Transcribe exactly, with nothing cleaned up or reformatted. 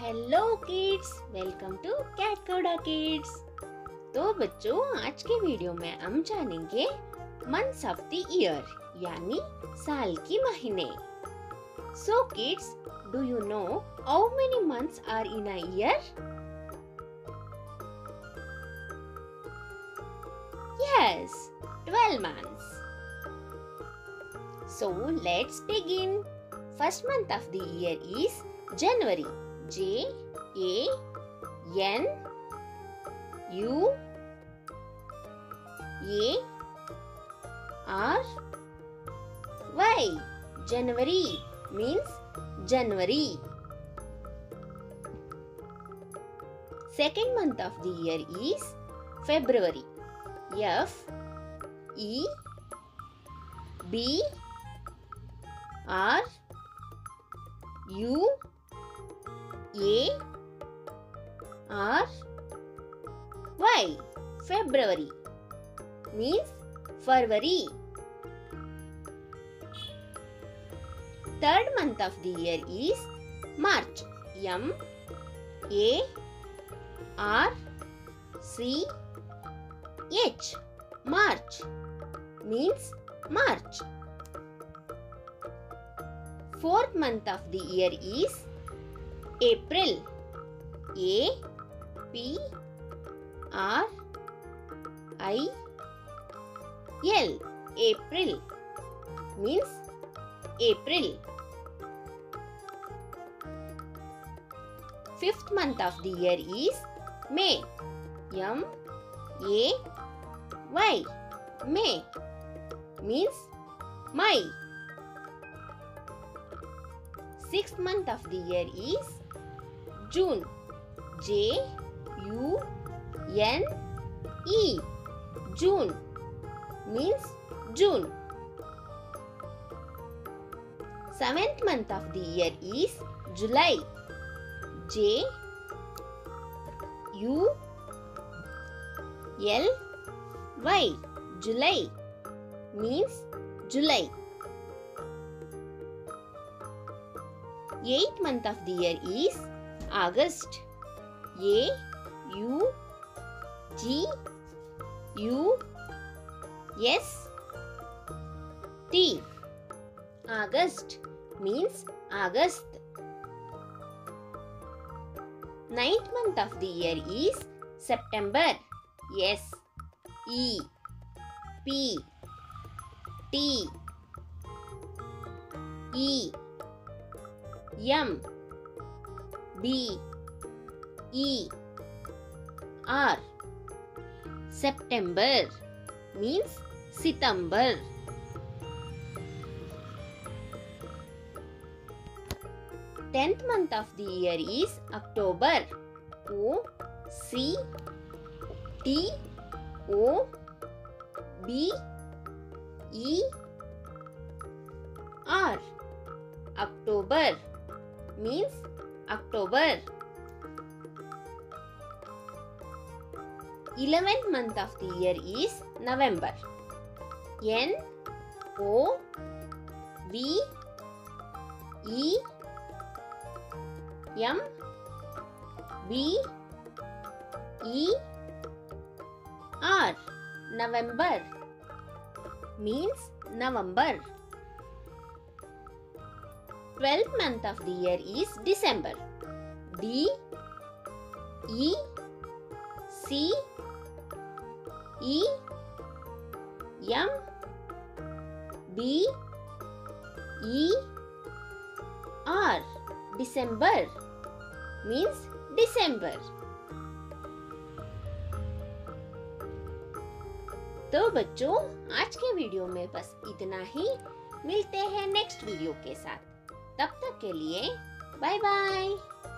Hello kids, welcome to cat Gowda kids. तो बच्चों, आज के वीडियो में हम जानेंगे मंथ्स ऑफ द ईयर यानी साल की महीने। So kids, do you know how many months are in a year? Yes, twelve months. So let's begin. First month of the year is January. J A N U A R Y. January means January. Second month of the year is February. F E B R U A R Y. February means February. Third month of the year is March. M A R C H. March means March. Fourth month of the year is April. A P R I L. April means April. Fifth month of the year is May. M A Y. May means May. Sixth month of the year is June. J U N E. June means June. Seventh month of the year is July. J U L Y. July means July. Eighth month of the year is August. A U G U S T. August means August. Ninth month of the year is September. S E P T E M B E R. September means Sitambar. Tenth month of the year is October. O C T O B E R. October means October. Eleventh month of the year is November. N O V E M B E R. November means November. Twelfth month of the year is December. D E C E M B E R. December means December. तो बच्चों, आज के video में बस इतना ही। मिलते हैं next video के साथ। तब तक के लिए बाय बाय।